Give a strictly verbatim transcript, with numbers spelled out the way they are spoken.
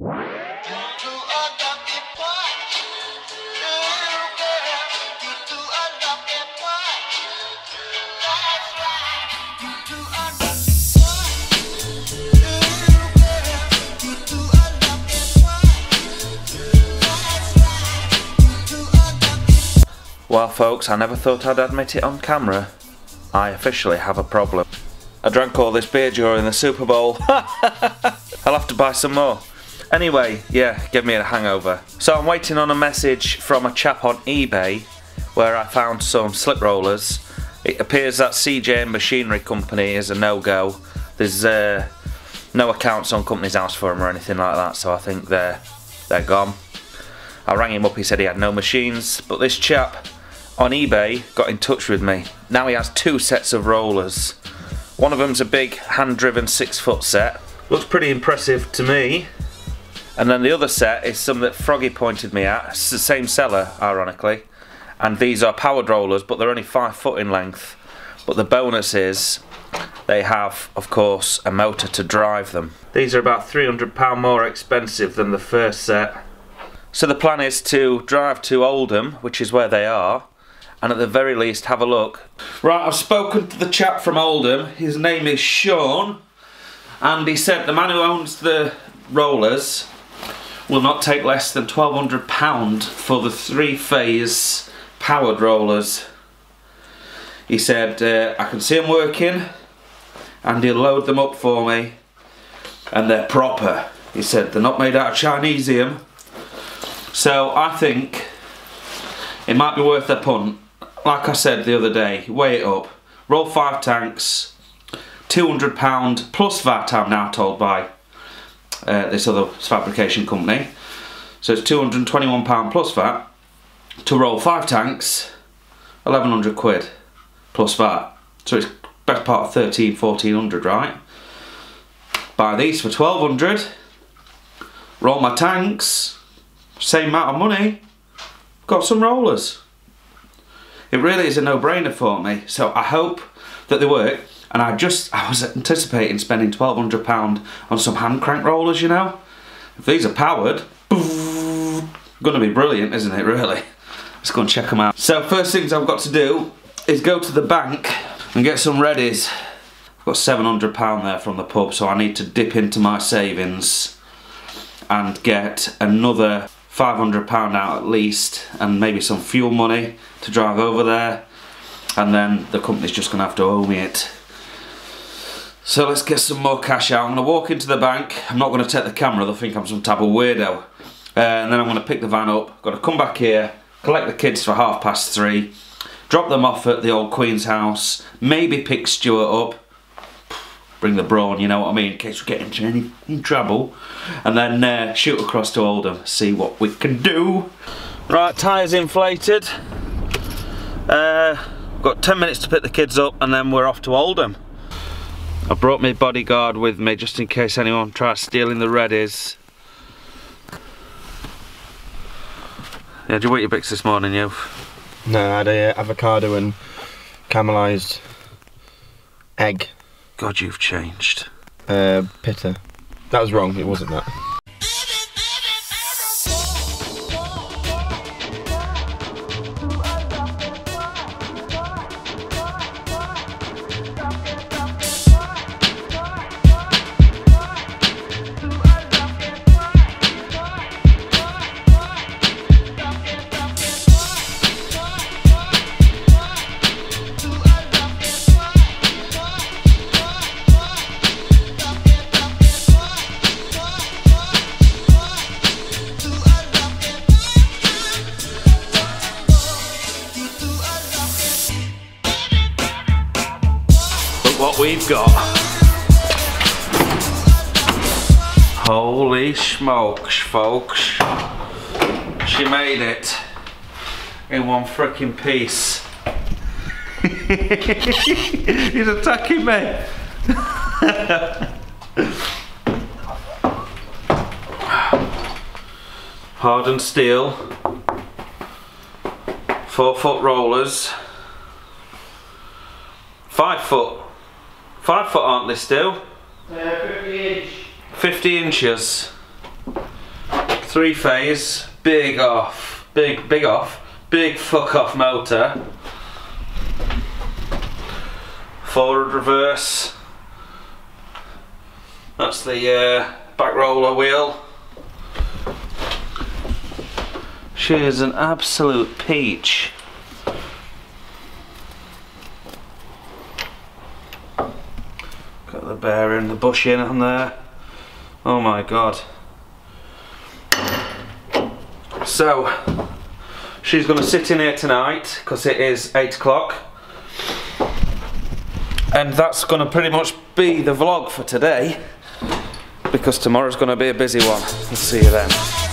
Well folks, I never thought I'd admit it on camera. I officially have a problem. I drank all this beer during the Super Bowl. I'll have to buy some more. Anyway, yeah, give me a hangover. So I'm waiting on a message from a chap on eBay where I found some slip rollers. It appears that C J Machinery Company is a no-go. There's uh, no accounts on Companies House for them or anything like that, so I think they're, they're gone. I rang him up, he said he had no machines, but this chap on eBay got in touch with me. Now he has two sets of rollers. One of them's a big hand-driven six-foot set. Looks pretty impressive to me. And then the other set is some that Froggy pointed me at. It's the same seller, ironically. And these are powered rollers, but they're only five foot in length. But the bonus is they have, of course, a motor to drive them. These are about three hundred pounds more expensive than the first set. So the plan is to drive to Oldham, which is where they are, and at the very least have a look. Right, I've spoken to the chap from Oldham, his name is Sean, and he said the man who owns the rollers will not take less than twelve hundred pounds for the three-phase powered rollers. He said, uh, I can see them working, and he'll load them up for me, and they're proper. He said, they're not made out of Chinesium, so I think it might be worth a punt. Like I said the other day, weigh it up. Roll five tanks, two hundred pounds plus V A T, I'm now told by uh, this other fabrication company. So it's two hundred and twenty-one pounds plus V A T. To roll five tanks, eleven hundred quid plus V A T. So it's best part of thirteen, fourteen hundred, right? Buy these for twelve hundred, roll my tanks, same amount of money. Got some rollers. It really is a no-brainer for me, so I hope that they work. And I just, I was anticipating spending twelve hundred pounds on some hand crank rollers, you know. If these are powered, gonna be brilliant, isn't it, really? Let's go and check them out. So first things I've got to do is go to the bank and get some readies. I've got seven hundred pounds there from the pub, so I need to dip into my savings and get another five hundred pounds out at least, and maybe some fuel money to drive over there, and then the company's just gonna have to owe me it. So let's get some more cash out. I'm gonna walk into the bank. I'm not gonna take the camera, they'll think I'm some type of weirdo. Uh, and then I'm gonna pick the van up, gotta come back here, collect the kids for half past three, drop them off at the old Queen's house, maybe pick Stuart up, bring the brawn, you know what I mean, in case we get into any in trouble, and then uh, shoot across to Oldham, see what we can do. Right, tyres inflated. Uh, got ten minutes to pick the kids up and then we're off to Oldham. I brought my bodyguard with me just in case anyone tries stealing the readies. Yeah, did you eat your bix this morning, you? No, I had a avocado and caramelised egg. God, you've changed. Uh, Pitta. That was wrong, it wasn't that. We've got, holy smokes folks, she made it in one frickin' piece. He's attacking me. Hardened steel, four foot rollers, five foot Five foot, aren't they still? Uh, fifty inch. fifty inches. three phase, big off, big, big off, big fuck off motor. Forward reverse. That's the uh, back roller wheel. She is an absolute peach. Got the bearing, the bushing on there. Oh my god. So, she's going to sit in here tonight because it is eight o'clock. And that's going to pretty much be the vlog for today, because tomorrow's going to be a busy one. I'll see you then.